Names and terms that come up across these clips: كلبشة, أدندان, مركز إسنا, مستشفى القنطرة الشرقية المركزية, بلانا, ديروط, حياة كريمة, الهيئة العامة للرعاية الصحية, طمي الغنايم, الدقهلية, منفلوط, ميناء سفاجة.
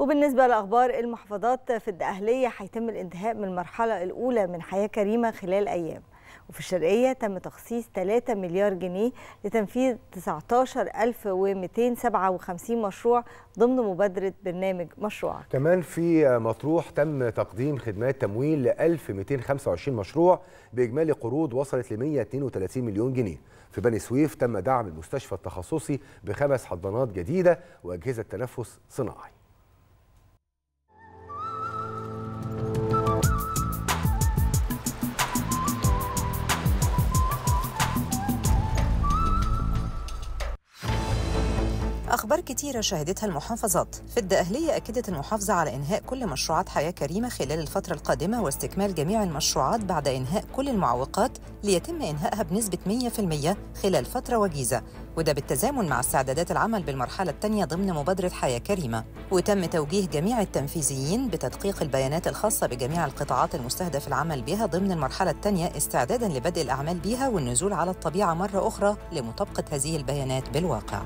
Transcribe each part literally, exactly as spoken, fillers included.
وبالنسبة لأخبار المحافظات، في الدقهلية هيتم الانتهاء من المرحلة الأولى من حياة كريمة خلال أيام، وفي الشرقية تم تخصيص ثلاثة مليار جنيه لتنفيذ تسعة عشر ألف ومئتين وسبعة وخمسين مشروع ضمن مبادرة برنامج مشروعك. كمان في مطروح تم تقديم خدمات تمويل ل ألف ومئتين وخمسة وعشرين مشروع بإجمالي قروض وصلت ل مئة واثنين وثلاثين مليون جنيه. في بني سويف تم دعم المستشفى التخصصي بخمس حضانات جديدة وأجهزة تنفس صناعي. أخبار كتيرة شهدتها المحافظات. في الدقهلية أكدت المحافظة على إنهاء كل مشروعات حياة كريمة خلال الفترة القادمة واستكمال جميع المشروعات بعد إنهاء كل المعوقات ليتم إنهائها بنسبة مئة في المئة خلال فترة وجيزة، وده بالتزامن مع استعدادات العمل بالمرحلة الثانية ضمن مبادرة حياة كريمة. وتم توجيه جميع التنفيذيين بتدقيق البيانات الخاصة بجميع القطاعات المستهدف العمل بها ضمن المرحلة الثانية استعدادا لبدء الأعمال بها والنزول على الطبيعة مرة أخرى لمطابقة هذه البيانات بالواقع.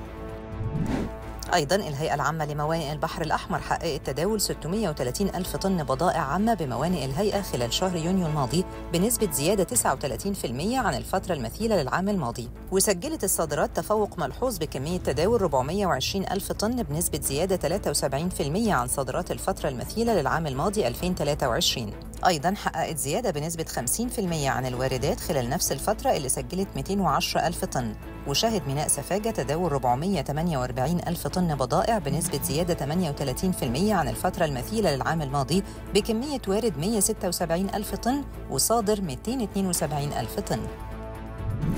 أيضاً الهيئة العامة لموانئ البحر الأحمر حققت تداول ستمئة وثلاثين ألف طن بضائع عامة بموانئ الهيئة خلال شهر يونيو الماضي بنسبة زيادة تسعة وثلاثين في المئة عن الفترة المثيلة للعام الماضي، وسجلت الصادرات تفوق ملحوظ بكمية تداول أربعمئة وعشرين ألف طن بنسبة زيادة ثلاثة وسبعين في المئة عن صادرات الفترة المثيلة للعام الماضي ألفين وثلاثة وعشرين. أيضاً حققت زيادة بنسبة خمسين في المئة عن الواردات خلال نفس الفترة اللي سجلت مئتين وعشرة ألف طن، وشهد ميناء سفاجة تداول أربعمئة وثمانية وأربعين ألف طن بضائع بنسبة زيادة ثمانية وثلاثين في المئة عن الفترة المثيلة للعام الماضي بكمية وارد مئة وستة وسبعين ألف طن وصادر مئتين واثنين وسبعين ألف طن.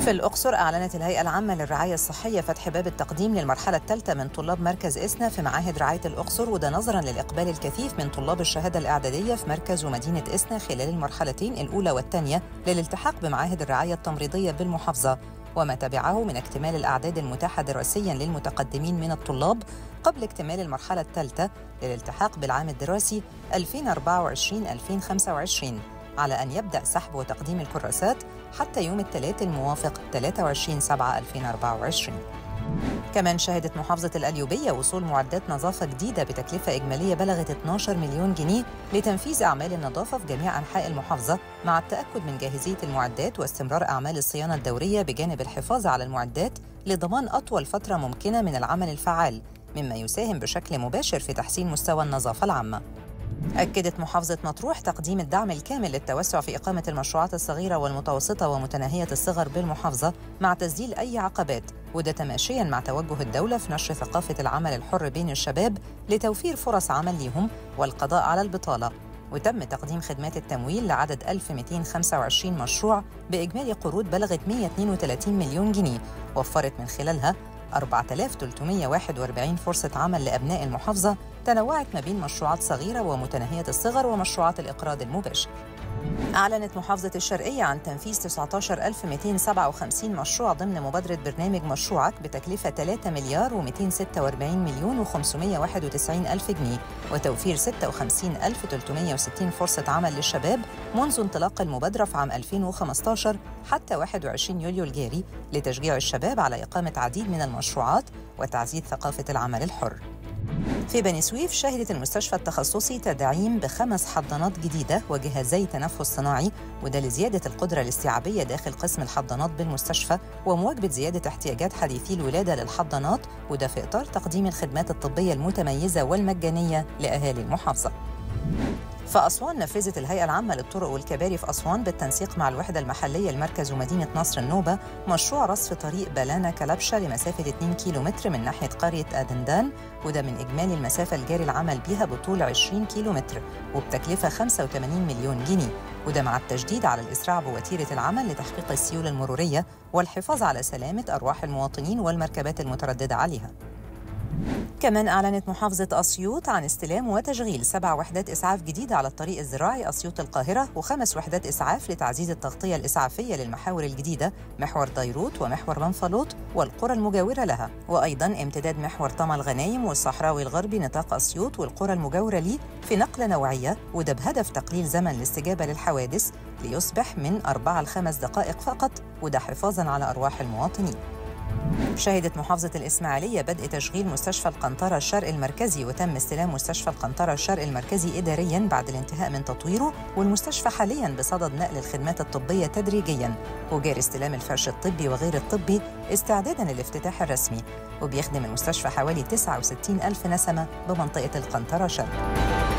في الأقصر أعلنت الهيئة العامة للرعاية الصحية فتح باب التقديم للمرحلة الثالثة من طلاب مركز إسنا في معاهد رعاية الأقصر، وده نظراً للإقبال الكثيف من طلاب الشهادة الإعدادية في مركز ومدينة إسنا خلال المرحلتين الأولى والثانية للالتحاق بمعاهد الرعاية التمريضية بالمحافظة، وما تبعه من اكتمال الأعداد المتاحة دراسياً للمتقدمين من الطلاب قبل اكتمال المرحلة الثالثة للالتحاق بالعام الدراسي ألفين وأربعة وعشرين ألفين وخمسة وعشرين، على أن يبدأ سحب وتقديم الكراسات حتى يوم الثلاث الموافق ثلاثة وعشرين سبعة ألفين وأربعة وعشرين. كمان شهدت محافظة القليوبية وصول معدات نظافة جديدة بتكلفة إجمالية بلغت اثني عشر مليون جنيه لتنفيذ أعمال النظافة في جميع أنحاء المحافظة، مع التأكد من جاهزية المعدات واستمرار أعمال الصيانة الدورية بجانب الحفاظ على المعدات لضمان أطول فترة ممكنة من العمل الفعال، مما يساهم بشكل مباشر في تحسين مستوى النظافة العامة. أكدت محافظة مطروح تقديم الدعم الكامل للتوسع في إقامة المشروعات الصغيرة والمتوسطة ومتناهية الصغر بالمحافظة مع تسجيل أي عقبات، وده تماشياً مع توجه الدولة في نشر ثقافة العمل الحر بين الشباب لتوفير فرص عمل ليهم والقضاء على البطالة. وتم تقديم خدمات التمويل لعدد ألف ومئتين وخمسة وعشرين مشروع بإجمالي قروض بلغت مئة واثنين وثلاثين مليون جنيه، وفرت من خلالها أربعة آلاف وثلاثمئة وواحد وأربعين فرصة عمل لأبناء المحافظة تنوعت ما بين مشروعات صغيرة ومتناهية الصغر ومشروعات الإقراض المباشر. أعلنت محافظة الشرقية عن تنفيذ تسعة عشر ألف ومئتين وسبعة وخمسين مشروع ضمن مبادرة برنامج مشروعك بتكلفة ثلاثة مليار ومئتين وستة وأربعين مليون وخمسمئة وواحد وتسعين ألف جنيه وتوفير ستة وخمسين ألف وثلاثمئة وستين فرصة عمل للشباب منذ انطلاق المبادرة في عام ألفين وخمسة عشر حتى واحد وعشرين يوليو الجاري لتشجيع الشباب على إقامة عديد من المشروعات وتعزيز ثقافة العمل الحر. في بني سويف شهدت المستشفى التخصصي تدعيم بخمس حضانات جديدة وجهازي تنفس صناعي، وده لزيادة القدرة الاستيعابية داخل قسم الحضانات بالمستشفى ومواكبة زيادة احتياجات حديثي الولادة للحضانات، وده في إطار تقديم الخدمات الطبية المتميزة والمجانية لأهالي المحافظة. في أسوان نفذت الهيئة العامة للطرق والكباري في أسوان بالتنسيق مع الوحدة المحلية المركز ومدينة نصر النوبة مشروع رصف طريق بلانا كلبشة لمسافة اثنين كيلومتر من ناحية قرية أدندان، وده من إجمالي المسافة الجاري العمل بها بطول عشرين كيلومتر وبتكلفة خمسة وثمانين مليون جنيه، وده مع التشديد على الإسراع بوتيرة العمل لتحقيق السيولة المرورية والحفاظ على سلامة أرواح المواطنين والمركبات المترددة عليها. كمان أعلنت محافظة أسيوط عن استلام وتشغيل سبع وحدات إسعاف جديدة على الطريق الزراعي أسيوط القاهرة وخمس وحدات إسعاف لتعزيز التغطية الإسعافية للمحاور الجديدة محور ديروط ومحور منفلوط والقرى المجاورة لها، وأيضاً امتداد محور طمي الغنايم والصحراوي الغربي نطاق أسيوط والقرى المجاورة ليه في نقلة نوعية، وده بهدف تقليل زمن الاستجابة للحوادث ليصبح من أربعة لخمس دقائق فقط، وده حفاظاً على أرواح المواطنين. شهدت محافظة الإسماعيلية بدء تشغيل مستشفى القنطرة الشرق المركزي، وتم استلام مستشفى القنطرة الشرق المركزي إدارياً بعد الانتهاء من تطويره، والمستشفى حالياً بصدد نقل الخدمات الطبية تدريجياً، وجاري استلام الفرش الطبي وغير الطبي استعداداً للافتتاح الرسمي، وبيخدم المستشفى حوالي تسعة وستين ألف نسمة بمنطقة القنطرة شرق.